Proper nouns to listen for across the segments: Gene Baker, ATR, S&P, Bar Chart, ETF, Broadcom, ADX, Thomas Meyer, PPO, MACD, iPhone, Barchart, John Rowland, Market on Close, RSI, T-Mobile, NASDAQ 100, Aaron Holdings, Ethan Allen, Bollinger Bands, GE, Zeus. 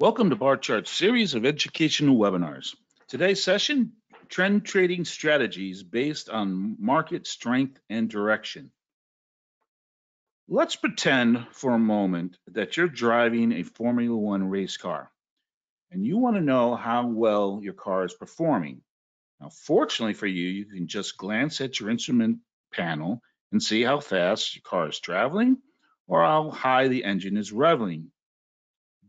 Welcome to Bar Chart's series of educational webinars. Today's session, trend trading strategies based on market strength and direction. Let's pretend for a moment that you're driving a Formula One race car and you want to know how well your car is performing. Now, fortunately for you, you can just glance at your instrument panel and see how fast your car is traveling or how high the engine is revving.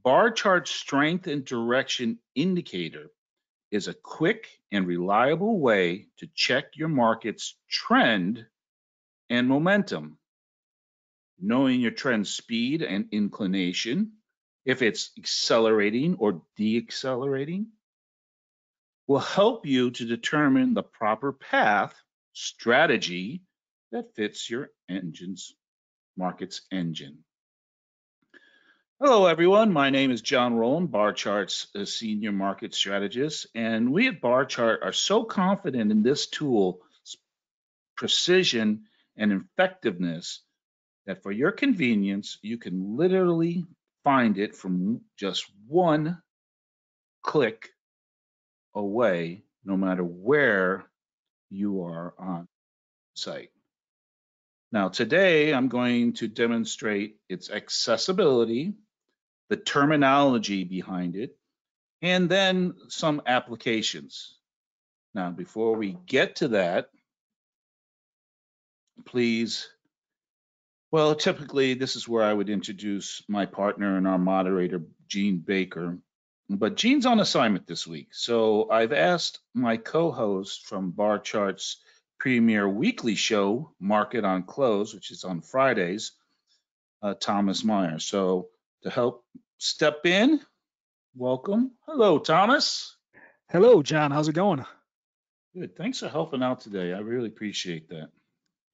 Bar chart strength and direction indicator is a quick and reliable way to check your market's trend and momentum. Knowing your trend speed and inclination, if it's accelerating or deaccelerating, will help you to determine the proper path strategy that fits your market's engine. Hello everyone, my name is John Rowland, Bar Chart's Senior Market Strategist, and we at Bar Chart are so confident in this tool's precision and effectiveness that for your convenience, you can literally find it from just one click away, no matter where you are on site. Now today, I'm going to demonstrate its accessibility, the terminology behind it, and then some applications. Now, before we get to that, please, well, typically this is where I would introduce my partner and our moderator, Gene Baker, but Gene's on assignment this week. So I've asked my co-host from Bar Chart's premier weekly show, Market on Close, which is on Fridays, Thomas Meyer. So to help step in, welcome. Hello, Thomas. Hello, John. How's it going? Good. Thanks for helping out today. I really appreciate that.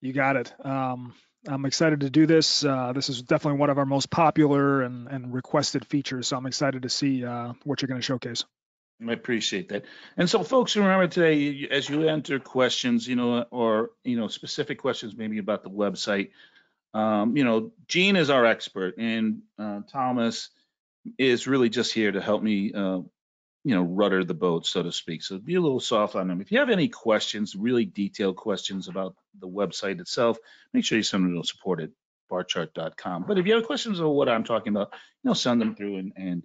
You got it. I'm excited to do this. This is definitely one of our most popular and requested features, so I'm excited to see what you're going to showcase. I appreciate that. And so, folks, remember today, as you enter questions, specific questions maybe about the website, Gene is our expert, and Thomas is really just here to help me, rudder the boat, so to speak. So be a little soft on him. If you have any questions, really detailed questions about the website itself, make sure you send them to support at barchart.com. But if you have questions about what I'm talking about, send them through and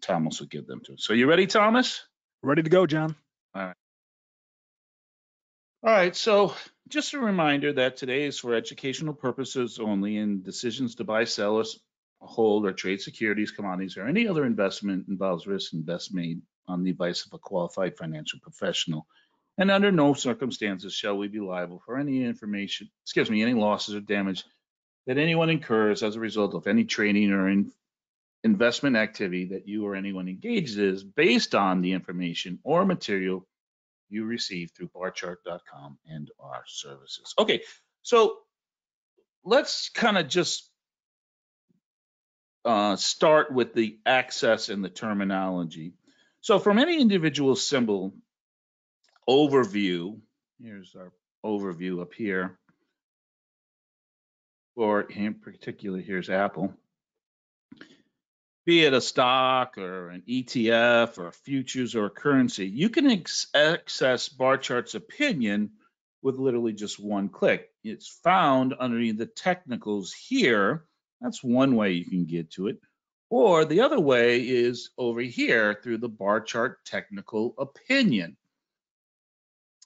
Thomas will give them to us. So you ready, Thomas? Ready to go, John. All right, so just a reminder that today is for educational purposes only, and decisions to buy, sell, or hold, or trade securities, commodities, or any other investment involves risk and best made on the advice of a qualified financial professional. And under no circumstances shall we be liable for any losses or damage that anyone incurs as a result of any trading or investment activity that you or anyone engages is based on the information or material you receive through barchart.com and our services. Okay, so let's kind of just start with the access and the terminology. So from any individual symbol overview, here's our overview up here, or in particular, here's Apple. Be it a stock or an ETF or futures or a currency, you can access Bar Chart's opinion with literally just one click. It's found underneath the technicals here. That's one way you can get to it. Or the other way is over here through the Bar Chart technical opinion,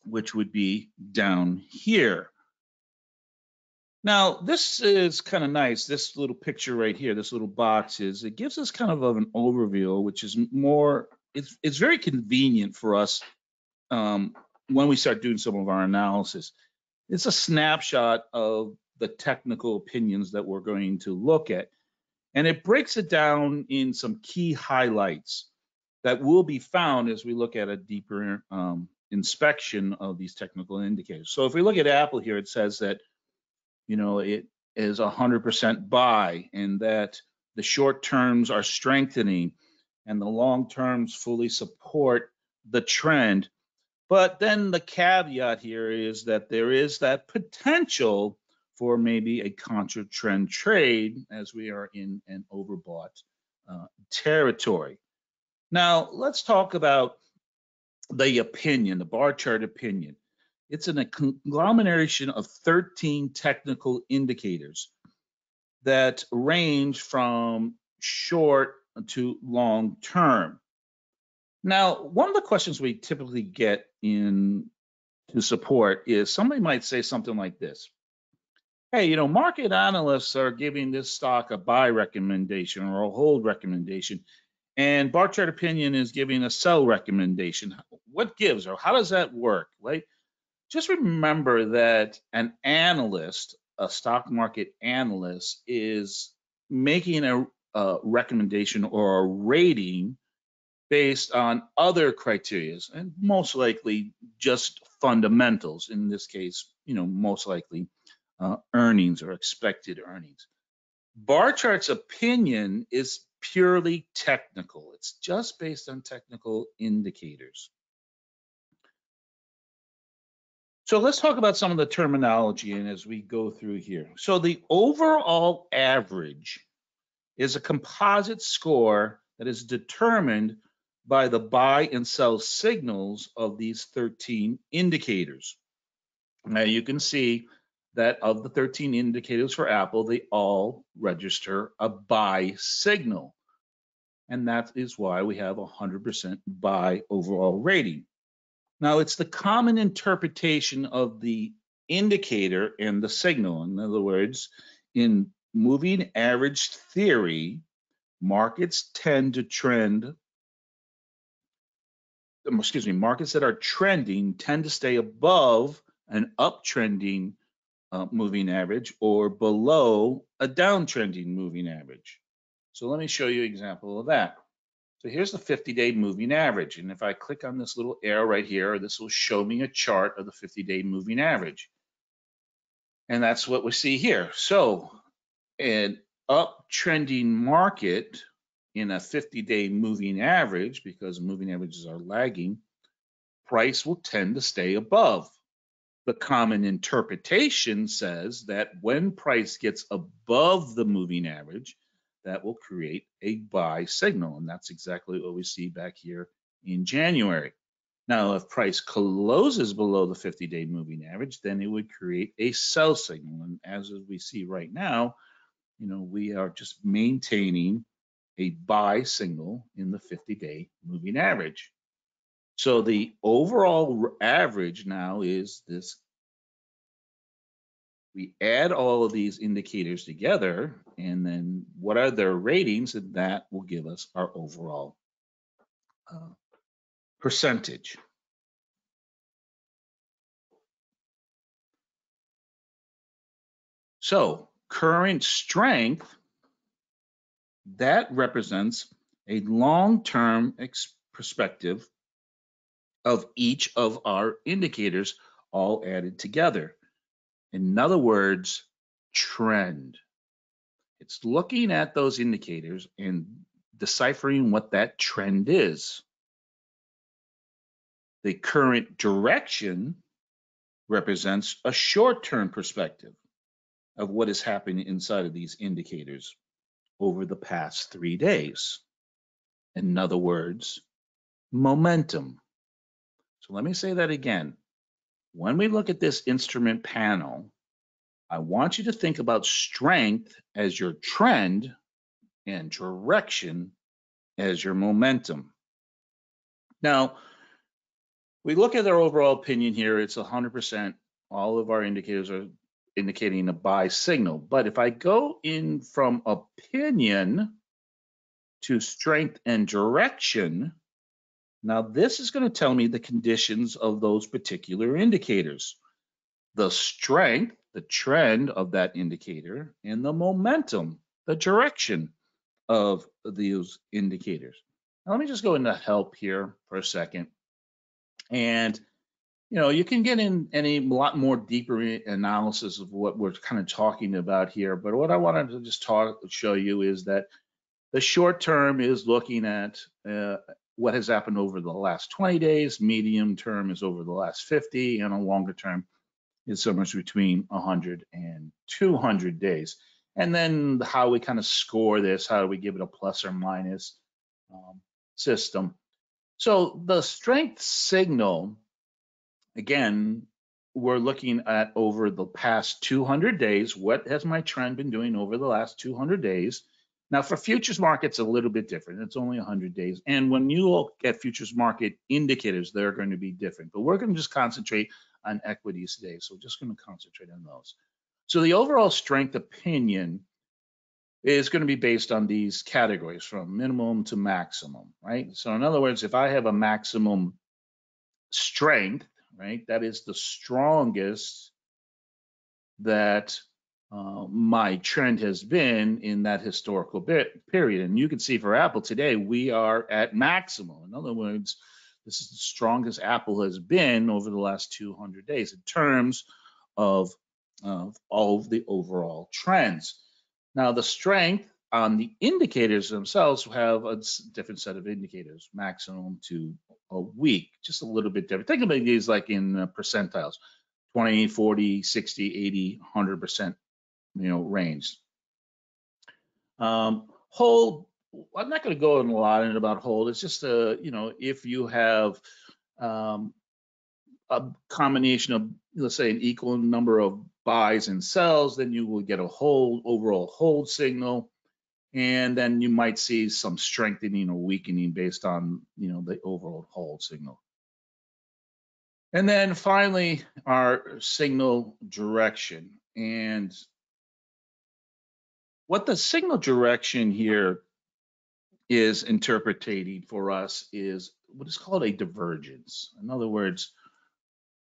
which would be down here. Now, this is kind of nice, this little picture right here, this little box it gives us kind of an overview, which is more, it's very convenient for us when we start doing some of our analysis. It's a snapshot of the technical opinions that we're going to look at. And it breaks it down in some key highlights that will be found as we look at a deeper inspection of these technical indicators. So if we look at Apple here, it says that it is 100% buy, and that the short terms are strengthening and the long terms fully support the trend. But then the caveat here is that there is that potential for maybe a contra trend trade as we are in an overbought territory. Now, let's talk about the opinion, the bar chart opinion. It's an agglomeration of 13 technical indicators that range from short to long term. Now, one of the questions we typically get in to support is somebody might say something like this. Hey, you know, market analysts are giving this stock a buy recommendation or a hold recommendation, and bar chart opinion is giving a sell recommendation. What gives, or how does that work? Like, just remember that an analyst, a stock market analyst, is making a recommendation or a rating based on other criteria, and most likely just fundamentals. In this case, you know, most likely earnings or expected earnings. Bar chart's opinion is purely technical. It's just based on technical indicators. So let's talk about some of the terminology and as we go through here. So the overall average is a composite score that is determined by the buy and sell signals of these 13 indicators. Now you can see that of the 13 indicators for Apple, they all register a buy signal. And that is why we have 100% buy overall rating. Now, it's the common interpretation of the indicator and the signal. In other words, in moving average theory, markets tend to trend, excuse me, markets that are trending tend to stay above an uptrending moving average or below a downtrending moving average. So let me show you an example of that. So here's the 50-day moving average. And if I click on this little arrow right here, this will show me a chart of the 50-day moving average. And that's what we see here. So an uptrending market in a 50-day moving average, because moving averages are lagging, price will tend to stay above. The common interpretation says that when price gets above the moving average, that will create a buy signal. And that's exactly what we see back here in January. Now, if price closes below the 50-day moving average, then it would create a sell signal. And as we see right now, you know, we are just maintaining a buy signal in the 50-day moving average. So the overall average now is this. We add all of these indicators together, and then what are their ratings, and that will give us our overall percentage. So current strength, that represents a long-term perspective of each of our indicators all added together. In other words, trend. It's looking at those indicators and deciphering what that trend is. The current direction represents a short-term perspective of what has happened inside of these indicators over the past 3 days. In other words, momentum. So let me say that again. When we look at this instrument panel, I want you to think about strength as your trend and direction as your momentum. Now, we look at our overall opinion here. It's 100%. All of our indicators are indicating a buy signal. But if I go in from opinion to strength and direction, now, this is going to tell me the conditions of those particular indicators, the strength, the trend of that indicator, and the momentum, the direction of those indicators. Now, let me just go into help here for a second. And, you know, you can get in any lot more deeper analysis of what we're kind of talking about here. But what I wanted to just show you is that the short term is looking at what has happened over the last 20 days, medium term is over the last 50, and a longer term is somewhere between 100 and 200 days. and then how we kind of score this, how do we give it a plus or minus system. So the strength signal, again, we're looking at over the past 200 days. What has my trend been doing over the last 200 days? Now, for futures markets, a little bit different. It's only 100 days. And when you look at futures market indicators, they're going to be different. But we're going to just concentrate on equities today. So we're just going to concentrate on those. So the overall strength opinion is going to be based on these categories from minimum to maximum, right? So in other words, if I have a maximum strength, right, that is the strongest that my trend has been in that historical period. And you can see for Apple today, we are at maximum. In other words, this is the strongest Apple has been over the last 200 days in terms of all of the overall trends. Now, the strength on the indicators themselves have a different set of indicators, maximum to a week, just a little bit different. Think about these like in percentiles, 20, 40, 60, 80, 100%, you know, range. Hold, I'm not going to go in a lot in about hold. It's just a, you know, if you have a combination of, let's say, an equal number of buys and sells, then you will get a hold, overall hold signal, and then you might see some strengthening or weakening based on, you know, the overall hold signal. And then finally, our signal direction. And what the signal direction here is interpreting for us is what is called a divergence. In other words,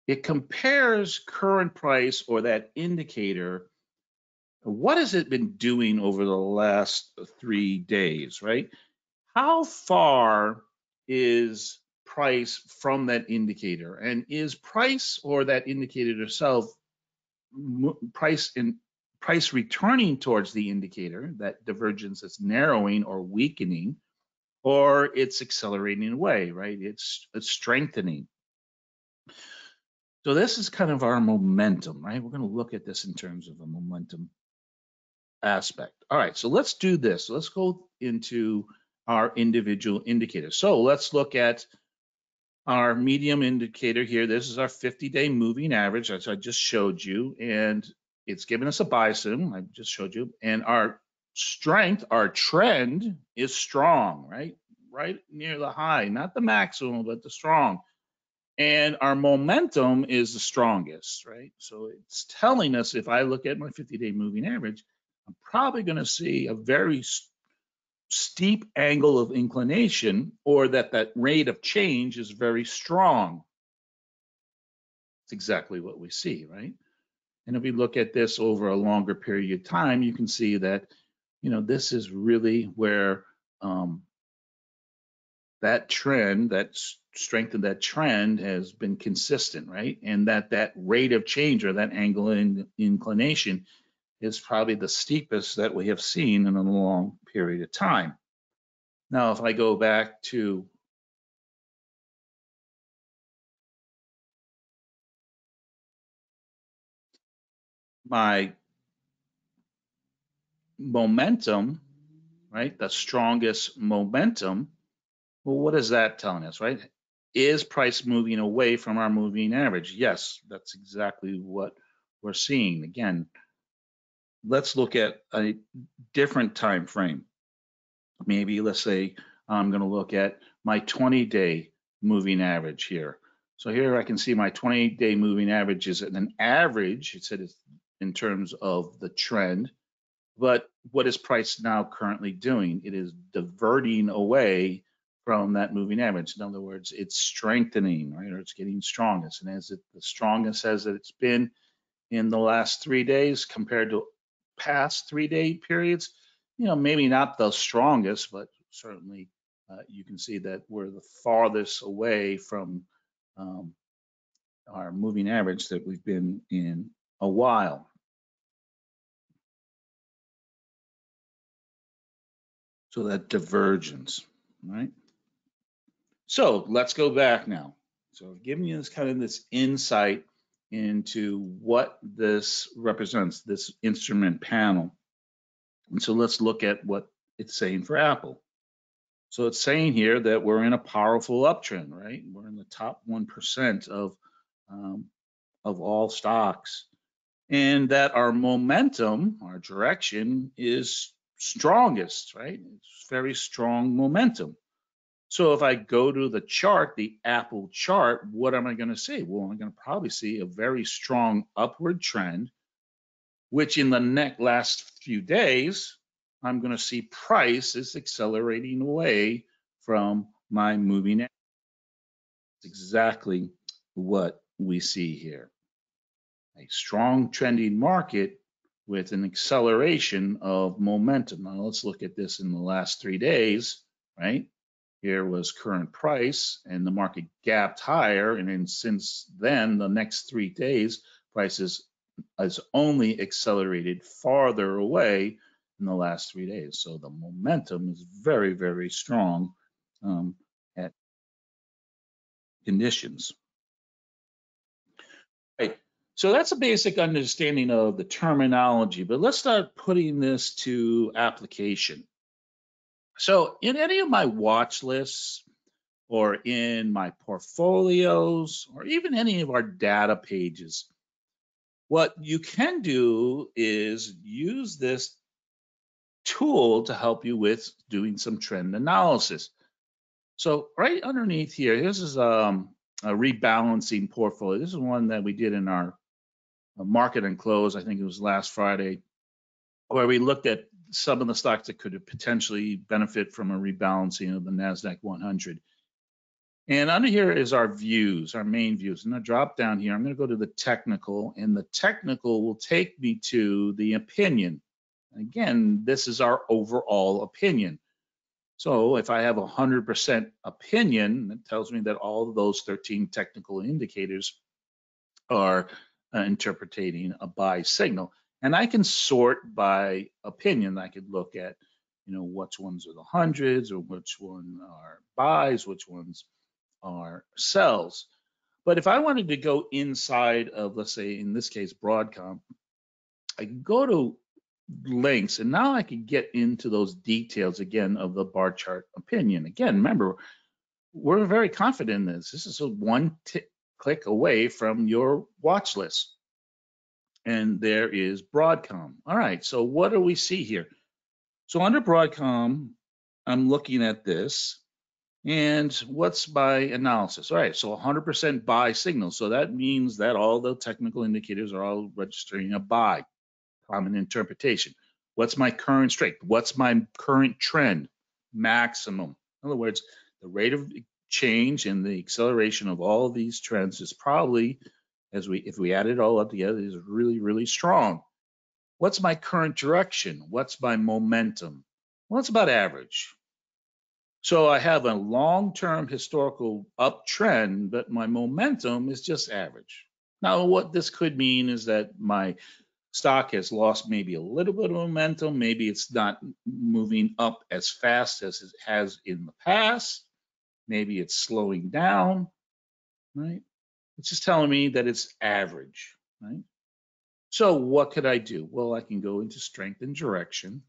it compares current price or that indicator. What has it been doing over the last 3 days, right? How far is price from that indicator? And is price or that indicator itself, price returning towards the indicator, that divergence that's narrowing or weakening, or it's accelerating away, right? It's strengthening. So this is kind of our momentum, right? We're going to look at this in terms of a momentum aspect. All right, so let's do this. Let's go into our individual indicators. So let's look at our medium indicator here. This is our 50-day moving average, as I just showed you, and it's giving us a buy signal. I just showed you, and our strength, our trend is strong, right? Right near the high, not the maximum, but the strong. And our momentum is the strongest, right? So it's telling us, if I look at my 50-day moving average, I'm probably going to see a very steep angle of inclination, or that rate of change is very strong. It's exactly what we see, right? And if we look at this over a longer period of time, you can see that, you know, this is really where that trend, that's strength of that trend has been consistent, right? And that rate of change or that angle in inclination is probably the steepest that we have seen in a long period of time. Now, if I go back to my momentum, right? The strongest momentum, well, what is that telling us, right? Is price moving away from our moving average? Yes, that's exactly what we're seeing. Again, let's look at a different time frame. Maybe let's say I'm going to look at my 20-day moving average here. So here I can see my 20-day moving average is an average. It said it's in terms of the trend, but what is price now currently doing? It is diverting away from that moving average. In other words, it's strengthening, right? Or it's getting strongest. And as it the strongest as it's been in the last 3 days compared to past 3-day periods, you know, maybe not the strongest, but certainly you can see that we're the farthest away from our moving average that we've been in a while. So that divergence, right? So let's go back now. So I've given you this kind of this insight into what this represents, this instrument panel. And so let's look at what it's saying for Apple. So it's saying here that we're in a powerful uptrend, right? We're in the top 1% of all stocks, and that our momentum, our direction is strongest, right? It's very strong momentum. So if I go to the chart, the Apple chart, what am I going to see? Well, I'm going to probably see a very strong upward trend, which in the last few days, I'm going to see price is accelerating away from my moving average. That's exactly what we see here. A strong trending market with an acceleration of momentum. Now let's look at this in the last 3 days, right? Here was current price and the market gapped higher. And then since then, the next 3 days, prices has only accelerated farther away in the last 3 days. So the momentum is very, very strong at conditions. Right. So that's a basic understanding of the terminology, but let's start putting this to application. So in any of my watch lists or in my portfolios or even any of our data pages, what you can do is use this tool to help you with doing some trend analysis. So right underneath here, this is a rebalancing portfolio. This is one that we did in our Market on Close, I think it was last Friday, where we looked at some of the stocks that could potentially benefit from a rebalancing of the NASDAQ 100. And under here is our views, our main views. And I drop down here, I'm going to go to the technical, and the technical will take me to the opinion. Again, this is our overall opinion. So if I have 100% opinion, it tells me that all of those 13 technical indicators are interpreting a buy signal. And I can sort by opinion. I could look at, you know, which ones are the hundreds, or which one are buys, which ones are sells. But if I wanted to go inside of, let's say, in this case, Broadcom, I can go to links, and now I can get into those details again of the bar chart opinion. Again, remember, we're very confident in this. This is a one click away from your watch list. And there is Broadcom. All right, so what do we see here? So under Broadcom, I'm looking at this, and what's my analysis? All right, so 100% buy signal. So that means that all the technical indicators are all registering a buy, common interpretation. What's my current strength? What's my current trend? Maximum. In other words, the rate of change and the acceleration of all of these trends is probably, if we add it all up together, is really, really strong. What's my current direction? What's my momentum? Well, it's about average. So I have a long-term historical uptrend, but my momentum is just average. Now, what this could mean is that my stock has lost maybe a little bit of momentum. Maybe it's not moving up as fast as it has in the past. Maybe it's slowing down, right? It's just telling me that it's average, right? So what could I do? Well, I can go into strength and direction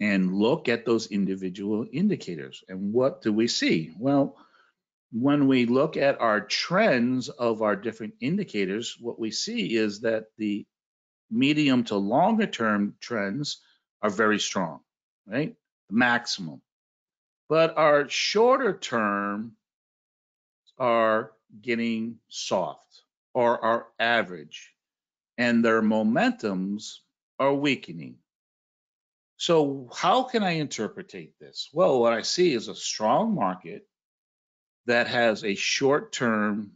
and look at those individual indicators. And what do we see? Well, when we look at our trends of our different indicators, what we see is that the medium to longer term trends are very strong, right? Maximum. But our shorter term are getting soft, or are average, and their momentums are weakening. So how can I interpretate this? Well, what I see is a strong market that has a short-term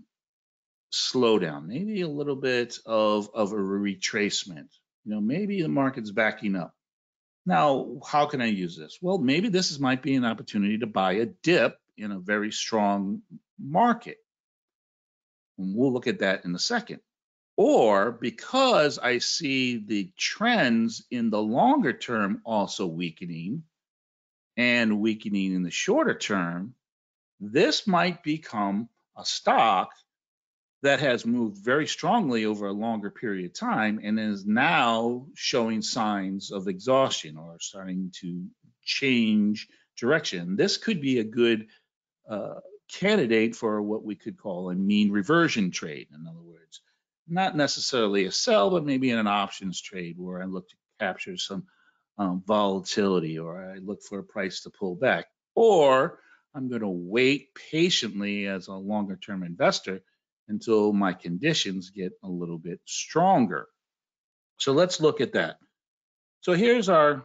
slowdown, maybe a little bit of a retracement. You know, maybe the market's backing up. Now, how can I use this? Well, maybe this might be an opportunity to buy a dip in a very strong market. And we'll look at that in a second. Or because I see the trends in the longer term also weakening, and weakening in the shorter term, this might become a stock that has moved very strongly over a longer period of time and is now showing signs of exhaustion or starting to change direction. This could be a good candidate for what we could call a mean reversion trade. In other words, not necessarily a sell, but maybe in an options trade where I look to capture some volatility, or I look for a price to pull back, or I'm going to wait patiently as a longer-term investor until my conditions get a little bit stronger. So let's look at that. So here's our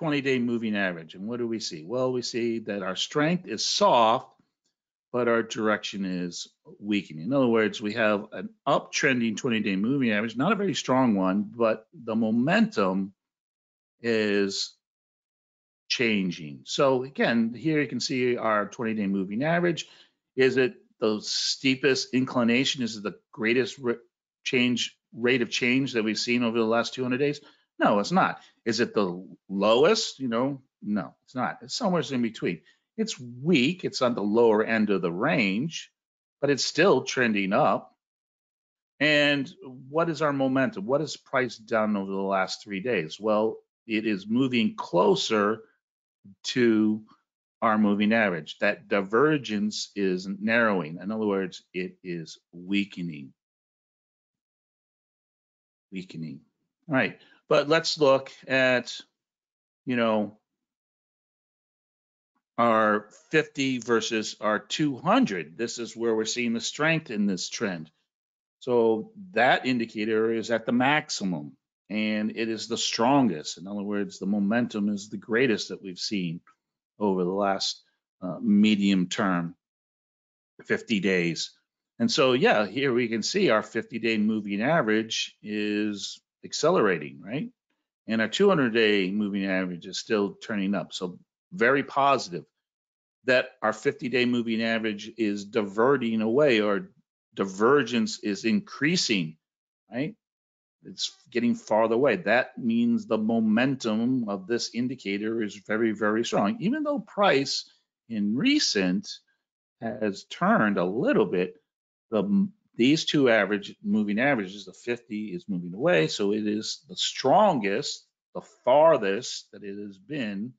20-day moving average. And what do we see? Well, we see that our strength is soft, but our direction is weakening. In other words, we have an uptrending 20-day moving average, not a very strong one, but the momentum is changing. So again, here you can see our 20-day moving average. Is it the steepest inclination? Is it the greatest rate of change that we've seen over the last 200 days? No, it's not. Is it the lowest? You know, no, it's not. It's somewhere in between. It's weak. It's on the lower end of the range, but it's still trending up. And what is our momentum? What has price done over the last 3 days? Well, it is moving closer to our moving average. That divergence is narrowing. In other words, it is weakening. All right. But let's look at, you know, our 50 versus our 200. This is where we're seeing the strength in this trend. So that indicator is at the maximum, and it is the strongest. In other words, the momentum is the greatest that we've seen over the last medium term, 50 days. And so, yeah, here we can see our 50-day moving average is accelerating, right? And our 200-day moving average is still turning up. So very positive that our 50-day moving average is diverting away, or divergence is increasing, right? It's getting farther away. That means the momentum of this indicator is very, very strong. Even though price in recent has turned a little bit, these two average moving averages, the 50 is moving away, so it is the strongest, the farthest that it has been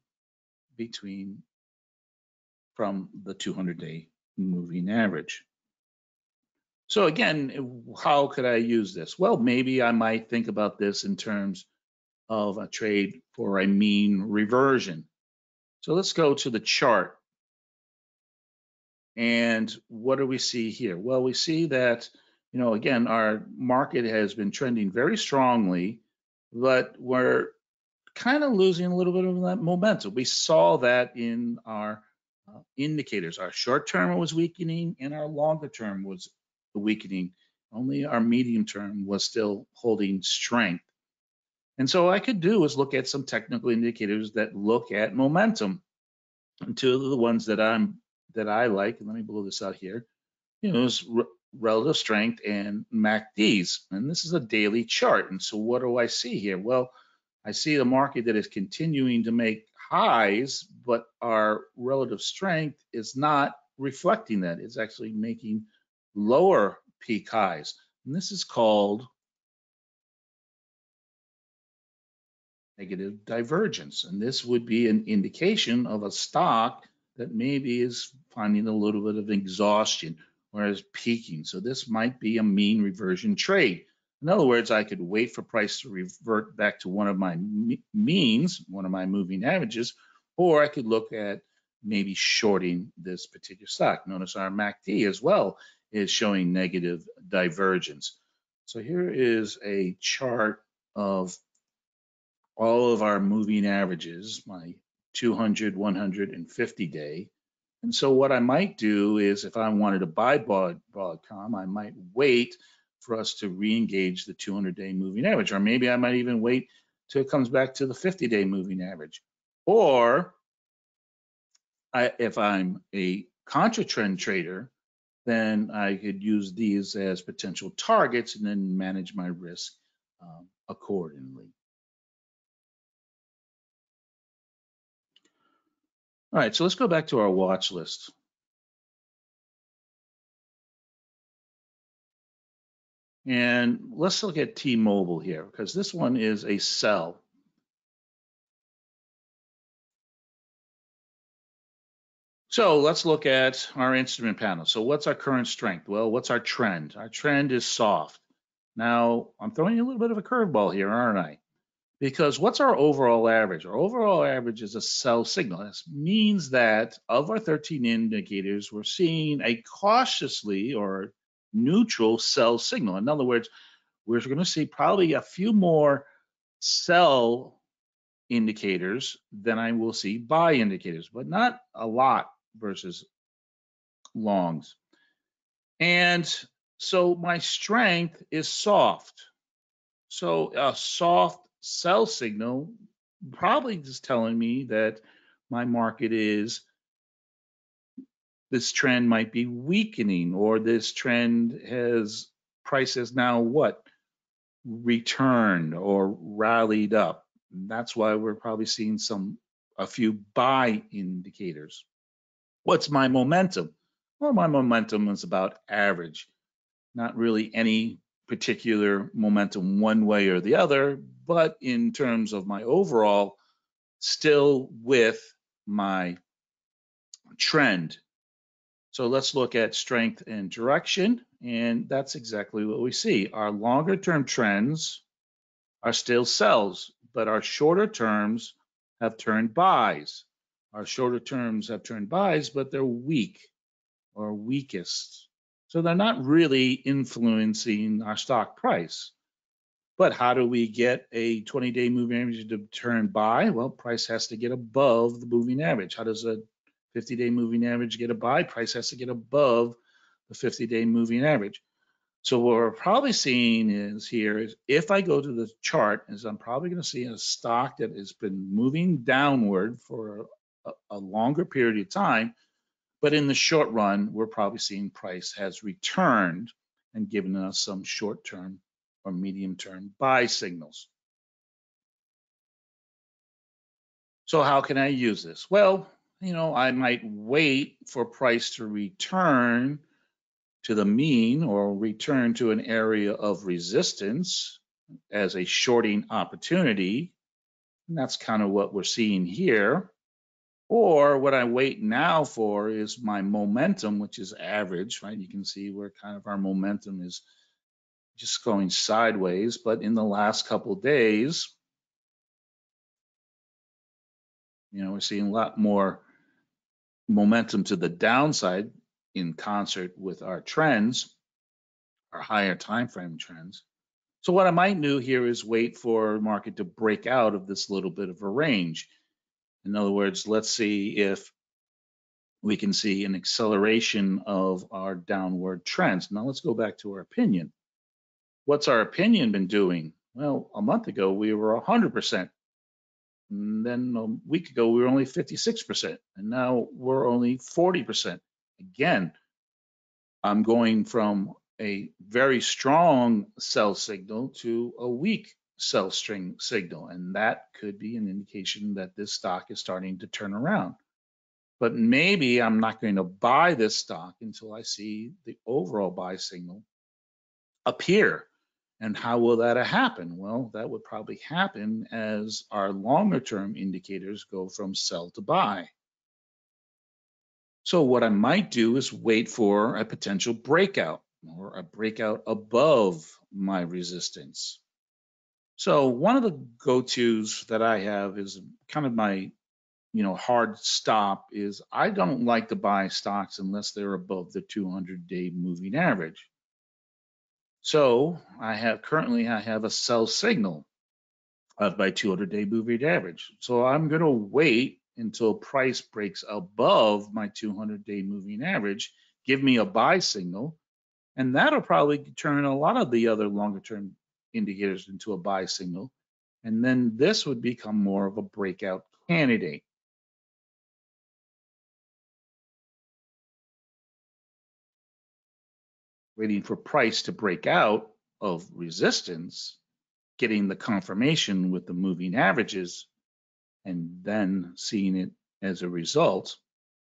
between from the 200-day moving average. So again, how could I use this? Well, maybe I might think about this in terms of a trade for a mean reversion. So let's go to the chart. And what do we see here? Well, we see that, you know, again, our market has been trending very strongly, but we're kind of losing a little bit of that momentum. We saw that in our indicators. Our short term was weakening and our longer term was weakening. Only our medium term was still holding strength. And so what I could do is look at some technical indicators that look at momentum. And two of the ones that I like, and let me blow this out here, you know, is relative strength and MACDs. And this is a daily chart. And so what do I see here? Well, I see the market that is continuing to make highs, but our relative strength is not reflecting that. It's actually making lower peak highs. And this is called negative divergence. And this would be an indication of a stock that maybe is finding a little bit of exhaustion or is peaking. So this might be a mean reversion trade. In other words, I could wait for price to revert back to one of my means, one of my moving averages, or I could look at maybe shorting this particular stock. Notice our MACD as well is showing negative divergence. So here is a chart of all of our moving averages, my 200, 100, and 50-day. And so what I might do is, if I wanted to buy Broadcom, I might wait for us to re-engage the 200-day moving average, or maybe I might even wait till it comes back to the 50-day moving average. Or if I'm a contra trend trader, then I could use these as potential targets and then manage my risk accordingly. All right, so let's go back to our watch list. And let's look at T-Mobile here, because this one is a sell. So let's look at our instrument panel. So what's our current strength? Well, what's our trend? Our trend is soft. Now, I'm throwing you a little bit of a curveball here, aren't I? Because what's our overall average? Our overall average is a sell signal. This means that of our 13 indicators, we're seeing a cautiously or neutral sell signal. In other words, we're going to see probably a few more sell indicators than I will see buy indicators, but not a lot versus longs. And so my strength is soft. So a soft sell signal probably is telling me that my market is, this trend might be weakening, or this trend has, price has now what? Returned or rallied up. That's why we're probably seeing a few buy indicators. What's my momentum? Well, my momentum is about average. Not really any particular momentum one way or the other, but in terms of my overall, still with my trend. So let's look at strength and direction, and that's exactly what we see. Our longer term trends are still sells, but our shorter terms have turned buys. Our shorter terms have turned buys, but they're weak or weakest. So they're not really influencing our stock price. But how do we get a 20-day moving average to turn buy? Well, price has to get above the moving average. How does a 50-day moving average get a buy? Price has to get above the 50-day moving average. So what we're probably seeing is here is, if I go to the chart, is I'm probably going to see a stock that has been moving downward for a longer period of time. But in the short run, we're probably seeing price has returned and given us some short-term or medium-term buy signals. So how can I use this? Well, you know, I might wait for price to return to the mean or return to an area of resistance as a shorting opportunity. And that's kind of what we're seeing here. Or what I wait now for is my momentum, which is average, right? You can see where kind of our momentum is just going sideways. But in the last couple of days, you know, we're seeing a lot more momentum to the downside in concert with our trends, our higher time frame trends. So what I might do here is wait for market to break out of this little bit of a range. In other words, let's see if we can see an acceleration of our downward trends. Now let's go back to our opinion. What's our opinion been doing? Well, a month ago, we were 100%. And then a week ago, we were only 56%. And now we're only 40%. Again, I'm going from a very strong sell signal to a weak sell string signal, and that could be an indication that this stock is starting to turn around. But maybe I'm not going to buy this stock until I see the overall buy signal appear. And how will that happen? Well, that would probably happen as our longer term indicators go from sell to buy. So what I might do is wait for a potential breakout or a breakout above my resistance. So one of the go-tos that I have is kind of my, you know, hard stop is I don't like to buy stocks unless they're above the 200-day moving average. So I currently have a sell signal of my 200-day moving average. So I'm going to wait until price breaks above my 200-day moving average, give me a buy signal, and that'll probably turn a lot of the other longer-term indicators into a buy signal, and then this would become more of a breakout candidate. Waiting for price to break out of resistance, getting the confirmation with the moving averages, and then seeing it as a result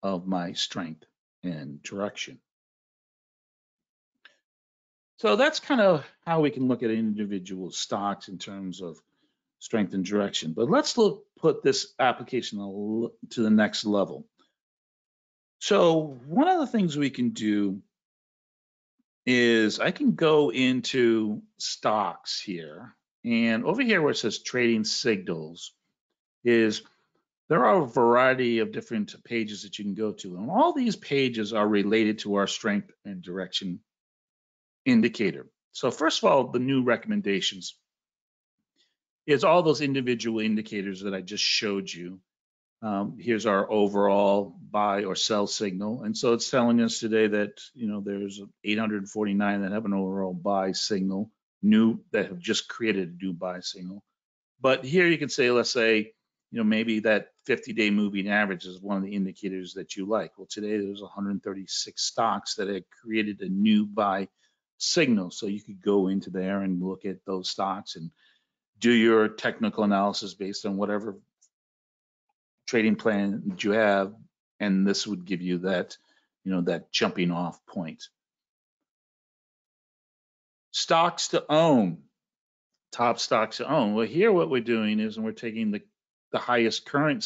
of my strength and direction. So that's kind of how we can look at individual stocks in terms of strength and direction. But let's put this application to the next level. So one of the things we can do is I can go into stocks here, and over here where it says trading signals is there are a variety of different pages that you can go to, and all these pages are related to our strength and direction indicator. So first of all, the new recommendations is all those individual indicators that I just showed you. Here's our overall buy or sell signal, and so it's telling us today that there's 849 that have an overall buy signal, new that have just created a new buy signal. But here you can say, let's say maybe that 50-day moving average is one of the indicators that you like. Well, today there's 136 stocks that have created a new buy signal, so you could go into there and look at those stocks and do your technical analysis based on whatever trading plan that you have, and this would give you that, that jumping off point. Stocks to own, top stocks to own. Well, here what we're doing is, and we're taking the highest current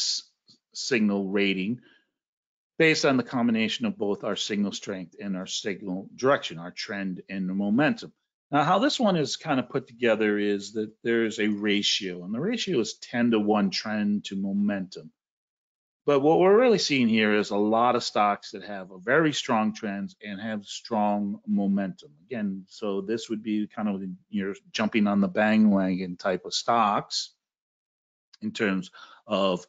signal rating based on the combination of both our signal strength and our signal direction, our trend and the momentum. Now, how this one is kind of put together is that there's a ratio, and the ratio is 10-to-1 trend to momentum. But what we're really seeing here is a lot of stocks that have a very strong trends and have strong momentum. Again, so this would be kind of you're jumping on the bandwagon type of stocks in terms of,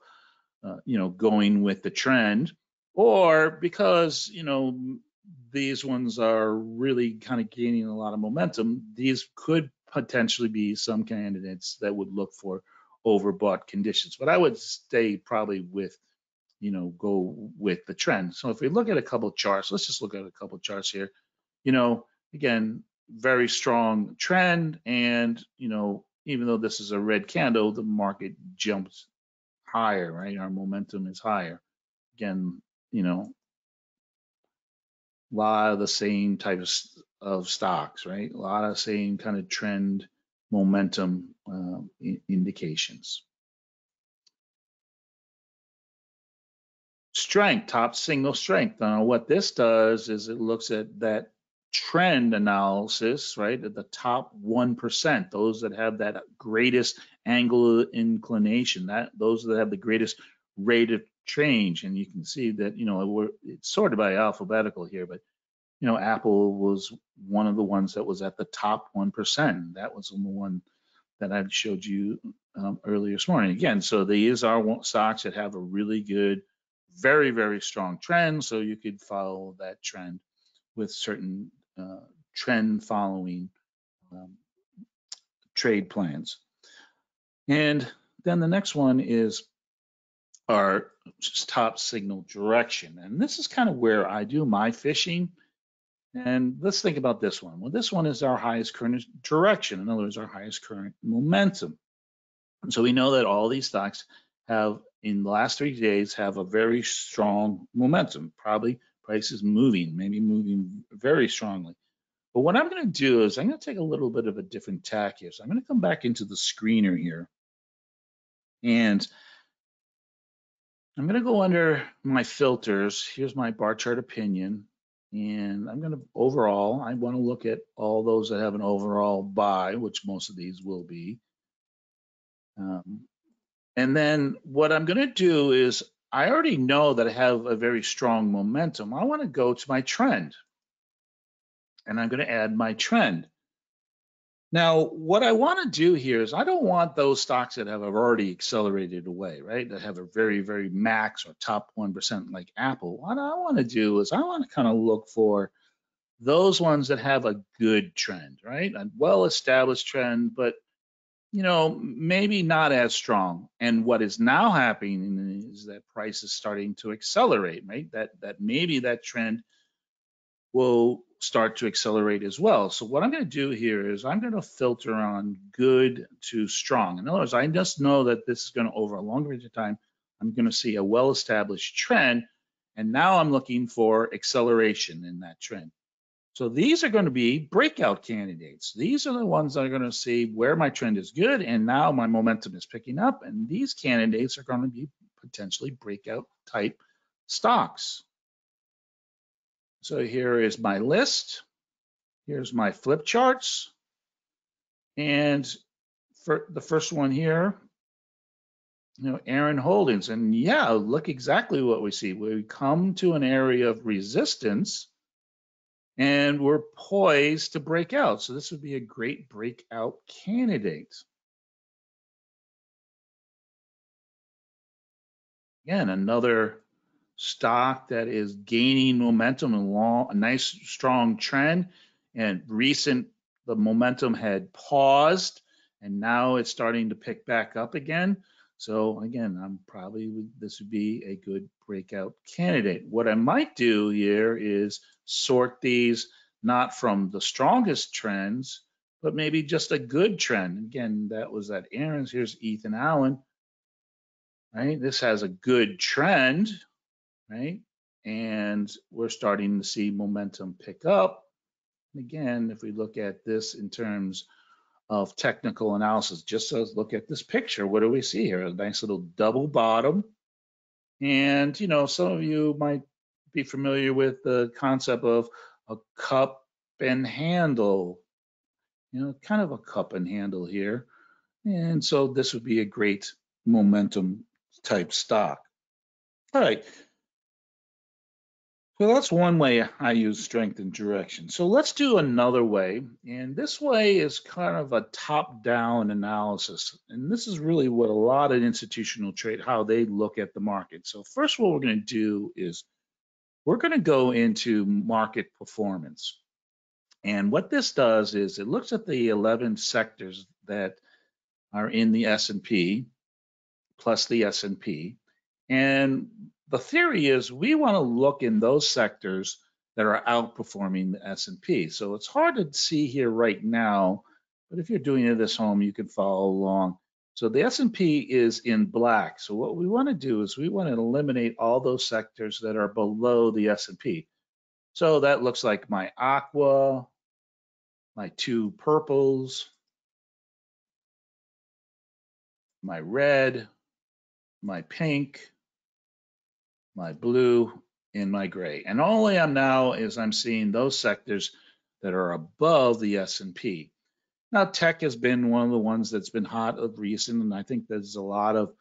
going with the trend, or because, these ones are really kind of gaining a lot of momentum, these could potentially be some candidates that would look for overbought conditions. But I would stay probably with, go with the trend. So if we look at a couple of charts, let's just look at a couple of charts here. Again, very strong trend. And, even though this is a red candle, the market jumps higher, right? Our momentum is higher. Again, a lot of the same types of stocks, right? A lot of same kind of trend momentum indications. Strength, top single strength. Now, what this does is it looks at that trend analysis, right? At the top 1%, those that have that greatest angle of inclination, those that have the greatest rate of change. And you can see that it's sorted by alphabetical here, but Apple was one of the ones that was at the top 1%. That was the one that I showed you earlier this morning. Again, so these are stocks that have a really good, very, very strong trend. So you could follow that trend with certain trend following trade plans. And then the next one is our top signal direction, and this is kind of where I do my fishing. And let's think about this one. Well, this one is our highest current direction, in other words, our highest current momentum. And so we know that all these stocks have, in the last 3 days, have a very strong momentum, probably prices moving, maybe moving very strongly. But what I'm going to do is I'm going to take a little bit of a different tack here. So I'm going to come back into the screener here, and I'm going to go under my filters. Here's my bar chart opinion, and I'm going to overall, I want to look at all those that have an overall buy, which most of these will be. And then what I'm going to do is I already know that I have a very strong momentum. I want to go to my trend, and I'm going to add my trend. Now, what I want to do here is I don't want those stocks that have already accelerated away, right? That have a very, very max or top 1% like Apple. What I want to do is I want to kind of look for those ones that have a good trend, right? A well-established trend, but, maybe not as strong. And what is now happening is that price is starting to accelerate, right? That maybe that trend will start to accelerate as well. So what I'm going to do here is I'm going to filter on good to strong. In other words, I just know that this is going to, over a long period of time, I'm going to see a well-established trend, and now I'm looking for acceleration in that trend. So these are going to be breakout candidates. These are the ones that are going to see where my trend is good and now my momentum is picking up, and these candidates are going to be potentially breakout type stocks. So here is my list. Here's my flip charts. And for the first one here, you know, Aaron Holdings. And yeah, look exactly what we see. We come to an area of resistance and we're poised to break out. So this would be a great breakout candidate. Again, another stock that is gaining momentum and long, a nice strong trend. And recent, the momentum had paused and now it's starting to pick back up again. So again, this would be a good breakout candidate. What I might do here is sort these not from the strongest trends, but maybe just a good trend. Again, that was that Aaron's. Here's Ethan Allen, right? This has a good trend, right? And we're starting to see momentum pick up. And again, if we look at this in terms of technical analysis, just let's look at this picture. What do we see here? A nice little double bottom. And you know, some of you might be familiar with the concept of a cup and handle, you know, kind of a cup and handle here. And so this would be a great momentum type stock. All right, so that's one way I use strength and direction. So let's do another way. And this way is kind of a top-down analysis. And this is really what a lot of institutional trade, how they look at the market. So first, what we're going to do is we're going to go into market performance. And what this does is it looks at the 11 sectors that are in the S&P, plus the S&P. And the theory is we want to look in those sectors that are outperforming the S&P. So it's hard to see here right now, but if you're doing it at home, you can follow along. So the S&P is in black. So what we want to do is we want to eliminate all those sectors that are below the S&P. So that looks like my aqua, my two purples, my red, my pink, my blue, and my gray. And all I am now is I'm seeing those sectors that are above the S&P. Now, tech has been one of the ones that's been hot of recent, and I think there's a lot of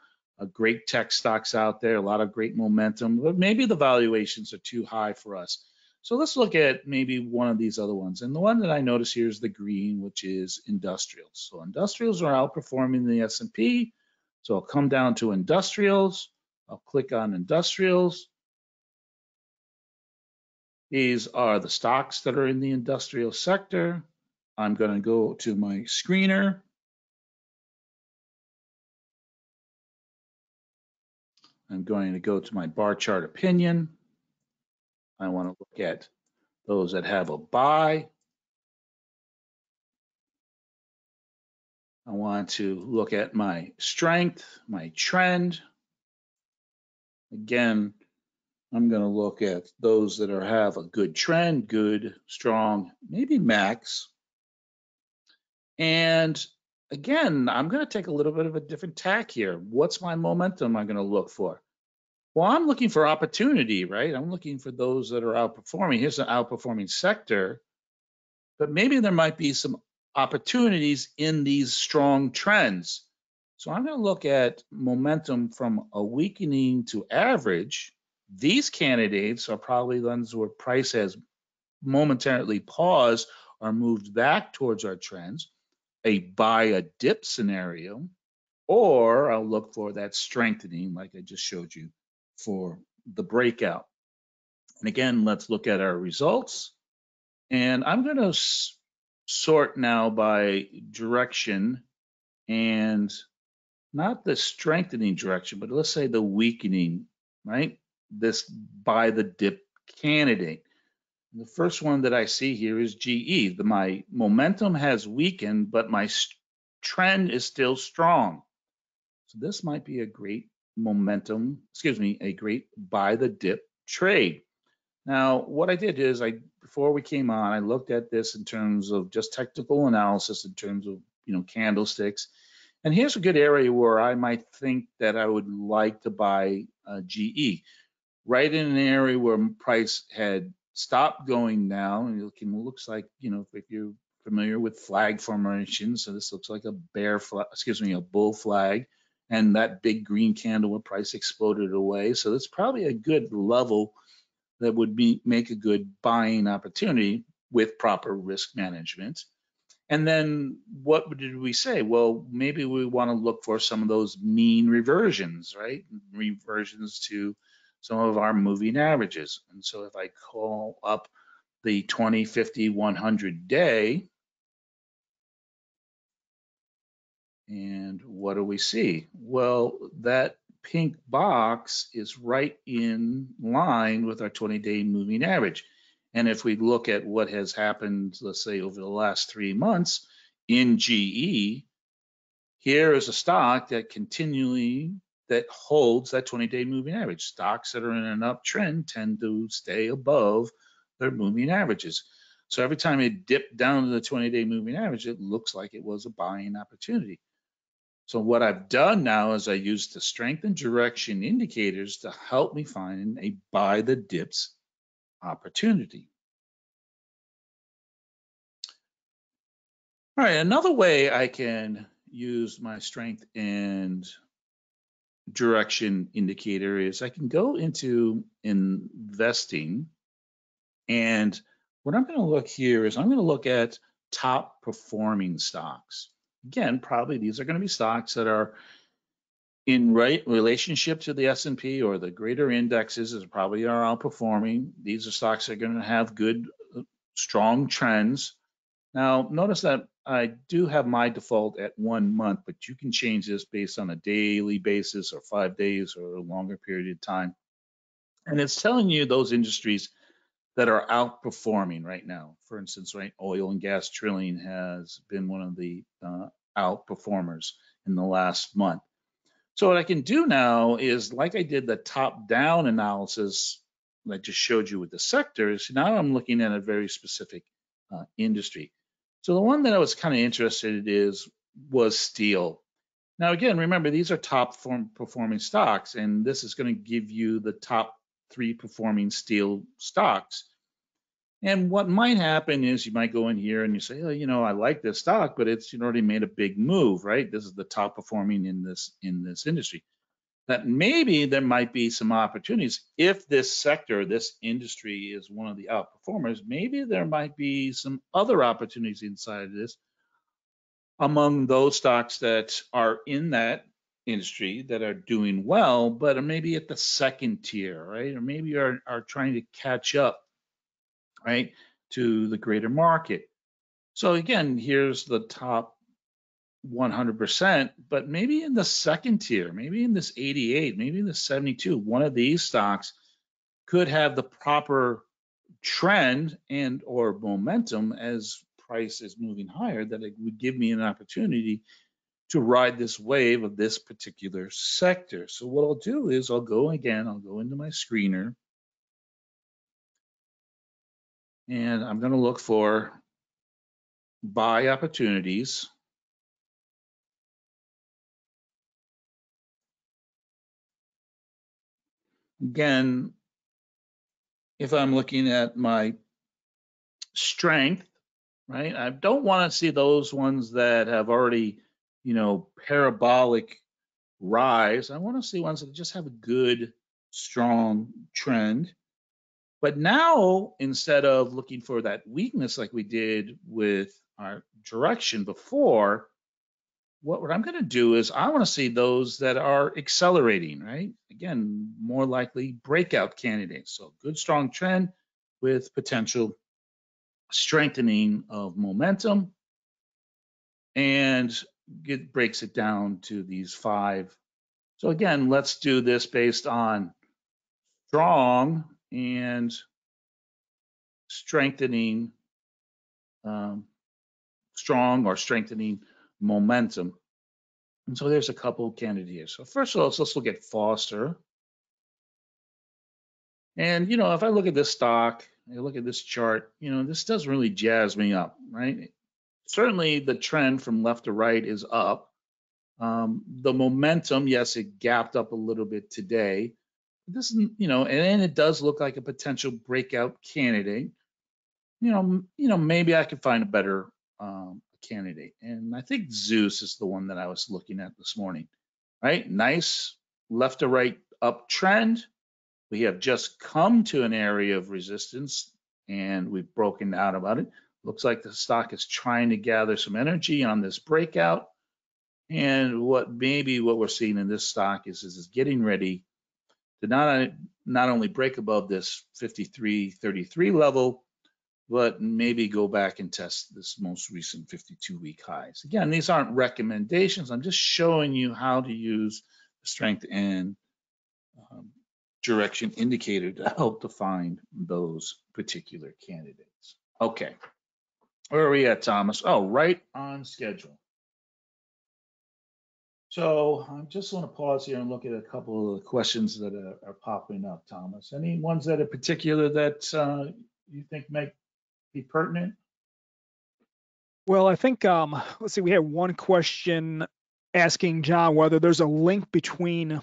great tech stocks out there, a lot of great momentum, but maybe the valuations are too high for us. So let's look at maybe one of these other ones. And the one that I notice here is the green, which is industrials. So industrials are outperforming the S&P. So I'll come down to industrials. I'll click on industrials. These are the stocks that are in the industrial sector. I'm going to go to my screener. I'm going to go to my bar chart opinion. I want to look at those that have a buy. I want to look at my strength, my trend. Again, I'm going to look at those that are, have a good trend, good, strong, maybe max. And again, I'm going to take a little bit of a different tack here. What's my momentum I'm going to look for? Well, I'm looking for opportunity, right? I'm looking for those that are outperforming. Here's an outperforming sector, but maybe there might be some opportunities in these strong trends. So I'm going to look at momentum from a weakening to average. These candidates are probably the ones where price has momentarily paused or moved back towards our trends, a buy a dip scenario, or I'll look for that strengthening like I just showed you for the breakout. And again, let's look at our results. And I'm going to sort now by direction, and not the strengthening direction, but let's say the weakening, right? This buy the dip candidate. And the first one that I see here is GE. My momentum has weakened, but my trend is still strong. So this might be a great a great buy the dip trade. Now, what I did is I before we came on, I looked at this in terms of just technical analysis, in terms of, you know, candlesticks. And here's a good area where I might think that I would like to buy GE, right in an area where price had stopped going down. And it looks like, you know, if you're familiar with flag formation, so this looks like a bear flag, excuse me, a bull flag, and that big green candle where price exploded away. So that's probably a good level that would be make a good buying opportunity with proper risk management. And then what did we say? Well, maybe we want to look for some of those mean reversions, right? Reversions to some of our moving averages. And so if I call up the 20, 50, 100 day, and what do we see? Well, that pink box is right in line with our 20-day moving average. And if we look at what has happened, let's say over the last 3 months in GE, here is a stock that continually that holds that 20-day moving average. Stocks that are in an uptrend tend to stay above their moving averages. So every time it dipped down to the 20-day moving average, it looks like it was a buying opportunity. So what I've done now is I use the strength and direction indicators to help me find a buy the dips opportunity. All right, another way I can use my strength and direction indicator is I can go into investing, and what I'm going to look here is I'm going to look at top performing stocks. Again, probably these are going to be stocks that are in right relationship to the S&P or the greater indexes is probably are outperforming. These are stocks that are going to have good, strong trends. Now, notice that I do have my default at 1 month, but you can change this based on a daily basis or 5 days or a longer period of time. And it's telling you those industries that are outperforming right now. For instance, right, oil and gas drilling has been one of the outperformers in the last month. So what I can do now is, like I did the top-down analysis that I just showed you with the sectors, now I'm looking at a very specific industry. So the one that I was kind of interested in was steel. Now again, remember, these are top performing stocks, and this is going to give you the top 3 performing steel stocks. And what might happen is you might go in here and you say, oh, you know, I like this stock, but it's already made a big move, right? This is the top performing in this industry. That maybe there might be some opportunities. If this sector, this industry is one of the outperformers, maybe there might be some other opportunities inside of this among those stocks that are in that industry that are doing well, but are maybe at the second tier, right? Or maybe are trying to catch up, right, to the greater market. So again, here's the top 100%, but maybe in the second tier, maybe in this 88, maybe in the 72, one of these stocks could have the proper trend and or momentum as price is moving higher, that it would give me an opportunity to ride this wave of this particular sector. So what I'll do is I'll go again, I'll go into my screener, and I'm going to look for buy opportunities. Again, if I'm looking at my strength, right, I don't want to see those ones that have already, you know, parabolic rise. I want to see ones that just have a good, strong trend. But now, instead of looking for that weakness like we did with our direction before, what I'm going to do is I want to see those that are accelerating, right? Again, more likely breakout candidates. So good, strong trend with potential strengthening of momentum. And it breaks it down to these 5. So again, let's do this based on strong and strengthening, strong or strengthening momentum. And so there's a couple of candidates here. So first of all, let's look at Foster. And, you know, if I look at this stock, I look at this chart, you know, this doesn't really jazz me up, right? Certainly the trend from left to right is up. The momentum, yes, it gapped up a little bit today. This, you know, and it does look like a potential breakout candidate. You know, maybe I could find a better candidate. And I think Zeus is the one that I was looking at this morning, right? Nice left to right uptrend. We have just come to an area of resistance and we've broken out about it. Looks like the stock is trying to gather some energy on this breakout. And what we're seeing in this stock is getting ready to not only break above this 53.33 level, but maybe go back and test this most recent 52-week highs. Again, these aren't recommendations. I'm just showing you how to use the strength and direction indicator to help define those particular candidates. Okay, where are we at, Thomas? Oh, right on schedule. So I just want to pause here and look at a couple of the questions that are popping up, Thomas. Any ones that are particular that you think make be pertinent? Well, I think let's see, we had one question asking John whether there's a link between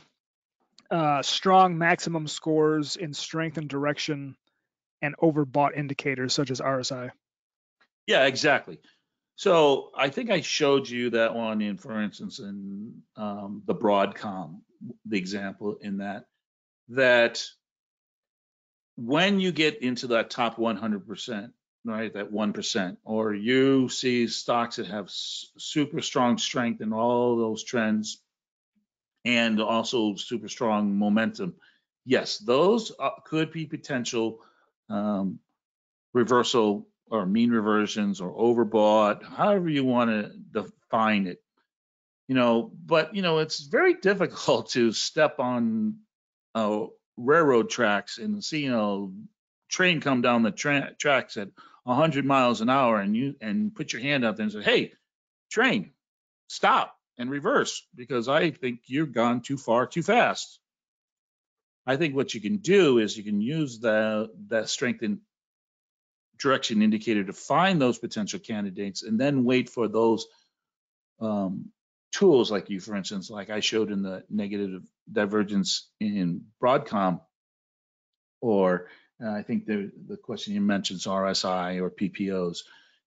strong maximum scores in strength and direction and overbought indicators such as RSI. Yeah, exactly. So I think I showed you that one in, for instance, in the Broadcom, the example in that when you get into that top 100%, right, that 1%, or you see stocks that have super strong strength in all those trends and also super strong momentum, yes, those could be potential reversal or mean reversions or overbought, however you want to define it, you know. But, you know, it's very difficult to step on railroad tracks and see, you know, train come down the tracks at 100 miles an hour and you put your hand out there and say, hey, train, stop and reverse because I think you've gone too far too fast. I think what you can do is you can use the strength in direction indicator to find those potential candidates and then wait for those tools like you, for instance, like I showed in the negative divergence in Broadcom, or I think the question you mentioned is RSI or PPOs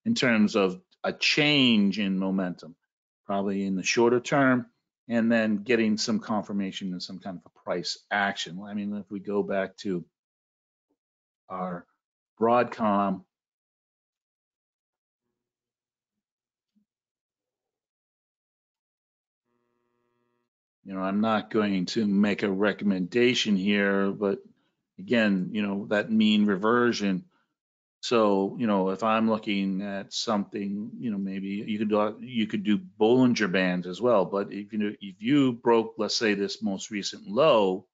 in terms of a change in momentum, probably in the shorter term, and then getting some confirmation and some kind of a price action. I mean, if we go back to our Broadcom, you know, I'm not going to make a recommendation here, but again, you know, that mean reversion. So, you know, if I'm looking at something, you know, maybe you could do Bollinger Bands as well. But if you broke, let's say, this most recent low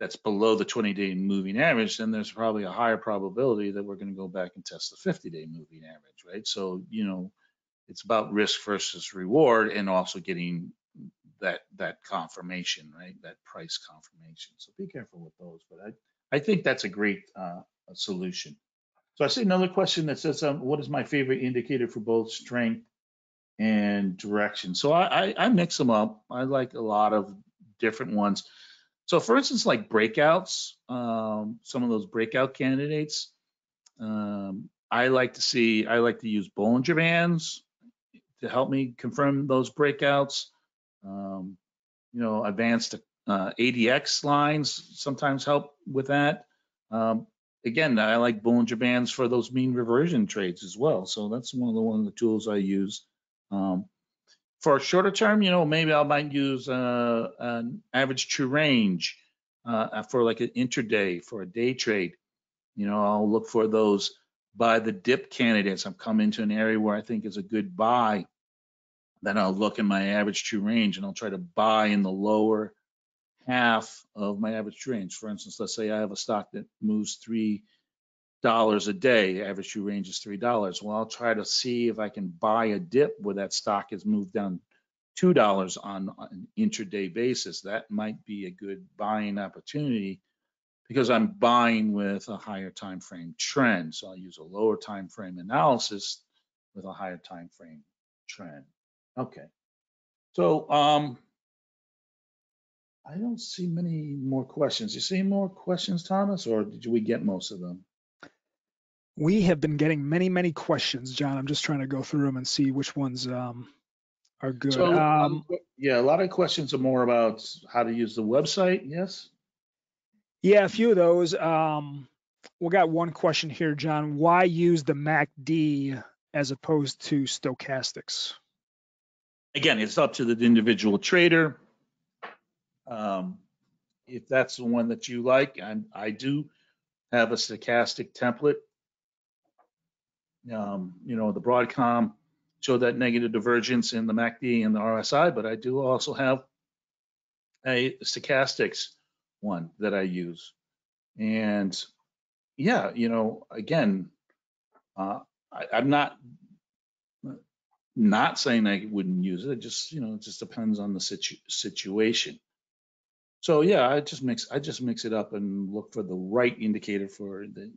that's below the 20-day moving average, then there's probably a higher probability that we're going to go back and test the 50-day moving average, right? So, you know, it's about risk versus reward and also getting that confirmation, right? That price confirmation. So be careful with those, but I think that's a great solution. So I see another question that says, what is my favorite indicator for both strength and direction? So I mix them up. I like a lot of different ones. So for instance, like breakouts, some of those breakout candidates, I like to use Bollinger Bands to help me confirm those breakouts. You know, advanced ADX lines sometimes help with that. Again, I like Bollinger Bands for those mean reversion trades as well. So that's one of the tools I use. For a shorter term, you know, maybe I might use an average true range for like an intraday, for a day trade. You know, I'll look for those buy the dip candidates. I've come into an area where I think is a good buy. Then I'll look in my average true range and I'll try to buy in the lower half of my average true range. For instance, let's say I have a stock that moves $3 a day, average true range is $3. Well, I'll try to see if I can buy a dip where that stock has moved down $2 on an intraday basis. That might be a good buying opportunity because I'm buying with a higher time frame trend. So I'll use a lower time frame analysis with a higher time frame trend. Okay. So I don't see many more questions. You see more questions, Thomas, or did we get most of them? We have been getting many questions, John. I'm just trying to go through them and see which ones are good. So, yeah, a lot of questions are more about how to use the website, yes? Yeah, a few of those. We got one question here, John. Why use the MACD as opposed to stochastics? Again, it's up to the individual trader. If that's the one that you like, and I do have a stochastic template. You know, the Broadcom showed that negative divergence in the MACD and the RSI, but I do also have a stochastics one that I use. And yeah, you know, again, I'm not saying I wouldn't use it. It just, you know, it just depends on the situation. So yeah, I just mix it up and look for the right indicator for the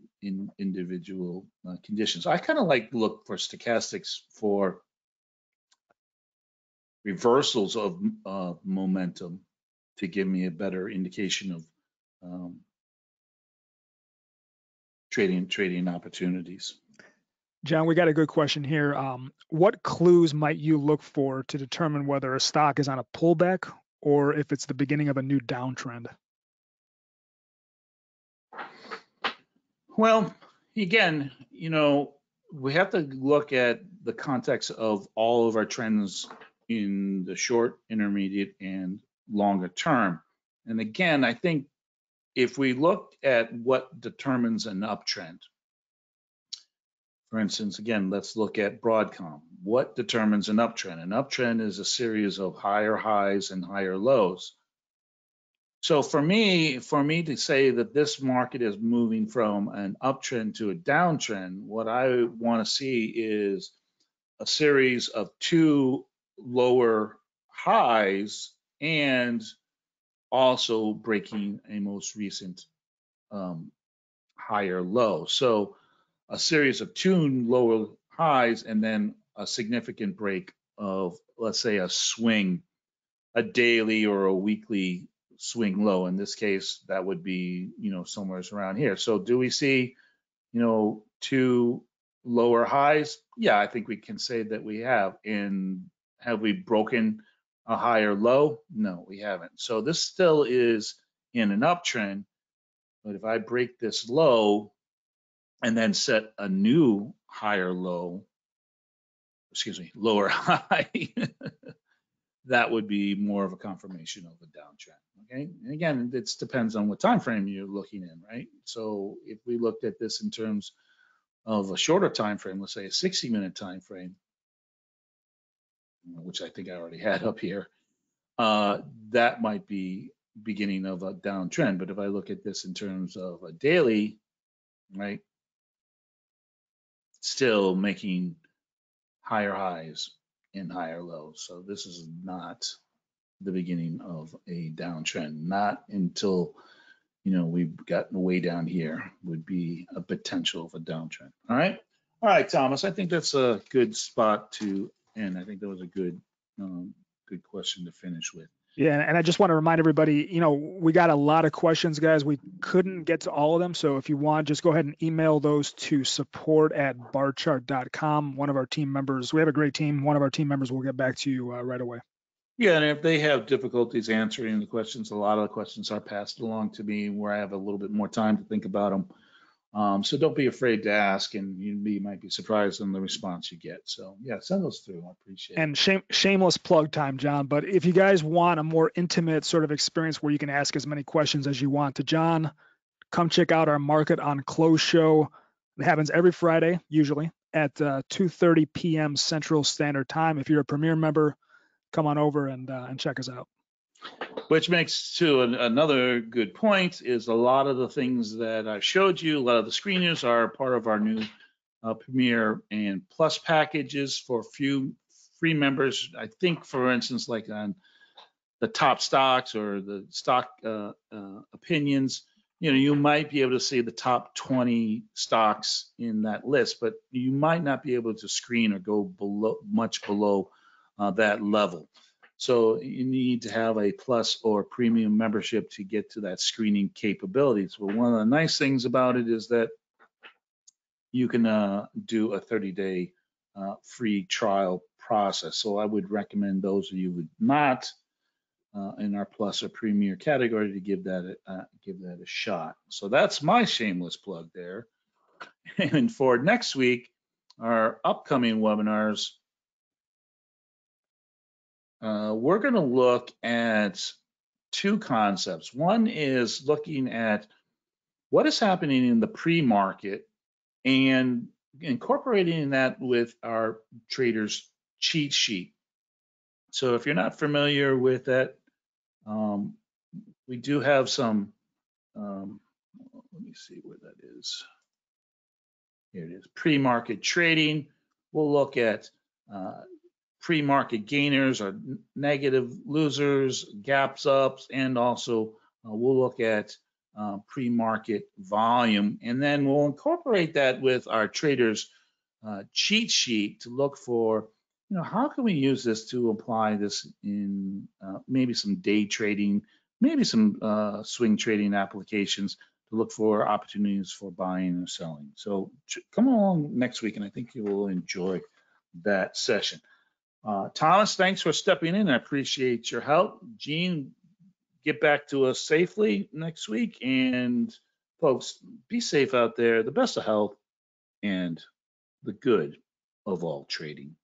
individual conditions. I kind of like to look for stochastics for reversals of momentum to give me a better indication of trading opportunities. John, we got a good question here. What clues might you look for to determine whether a stock is on a pullback or if it's the beginning of a new downtrend? Well, again, you know, we have to look at the context of all of our trends in the short, intermediate, and longer term. And again, I think if we look at what determines an uptrend, for instance, again, let's look at Broadcom. What determines an uptrend? An uptrend is a series of higher highs and higher lows. So for me to say that this market is moving from an uptrend to a downtrend, what I want to see is a series of two lower highs and also breaking a most recent higher low. So a series of two lower highs and then a significant break of, let's say, a swing, a daily or a weekly swing low. In this case, that would be, you know, somewhere around here. So do we see, you know, two lower highs? Yeah, I think we can say that we have. And have we broken a higher low? No, we haven't. So this still is in an uptrend, but if I break this low and then set a new higher low, excuse me, lower high, that would be more of a confirmation of a downtrend, okay? And again, it depends on what time frame you're looking in, right? So if we looked at this in terms of a shorter time frame, let's say a 60-minute time frame, which I think I already had up here, that might be beginning of a downtrend. But if I look at this in terms of a daily, right? Still making higher highs and higher lows. So this is not the beginning of a downtrend. Not until, you know, we've gotten way down here would be a potential of a downtrend. All right. All right, Thomas, I think that's a good spot to end. I think that was a good, good question to finish with. Yeah, and I just want to remind everybody, you know, we got a lot of questions, guys. We couldn't get to all of them. So if you want, just go ahead and email those to support@barchart.com. One of our team members, we have a great team. One of our team members will get back to you right away. Yeah, and if they have difficulties answering the questions, a lot of the questions are passed along to me where I have a little bit more time to think about them. So don't be afraid to ask, and you might be surprised on the response you get. So yeah, send those through. I appreciate it. And shameless plug time, John. But if you guys want a more intimate sort of experience where you can ask as many questions as you want to John, come check out our Market on Close show. It happens every Friday, usually at 2:30 p.m. Central Standard Time. If you're a Premier member, come on over and check us out. Which makes to another good point is a lot of the things that I showed you, a lot of the screeners are part of our new Premier and Plus packages for a few free members. I think, for instance, like on the top stocks or the stock opinions, you know, you might be able to see the top 20 stocks in that list, but you might not be able to screen or go below, much below that level. So you need to have a plus or premium membership to get to that screening capabilities. But one of the nice things about it is that you can do a 30-day free trial process. So I would recommend those of you who are not in our plus or premier category to give that a shot. So that's my shameless plug there. And for next week, our upcoming webinars, we're going to look at two concepts. One is looking at what is happening in the pre-market and incorporating that with our trader's cheat sheet. So if you're not familiar with that, we do have some, let me see where that is. Here it is, pre-market trading. We'll look at pre-market gainers or negative losers, gaps ups, and also we'll look at pre-market volume. And then we'll incorporate that with our traders cheat sheet to look for, you know, how can we use this to apply this in maybe some day trading, maybe some swing trading applications to look for opportunities for buying or selling. So come along next week and I think you will enjoy that session. Thomas, thanks for stepping in. I appreciate your help. Gene, get back to us safely next week. And folks, be safe out there. The best of health and the good of all trading.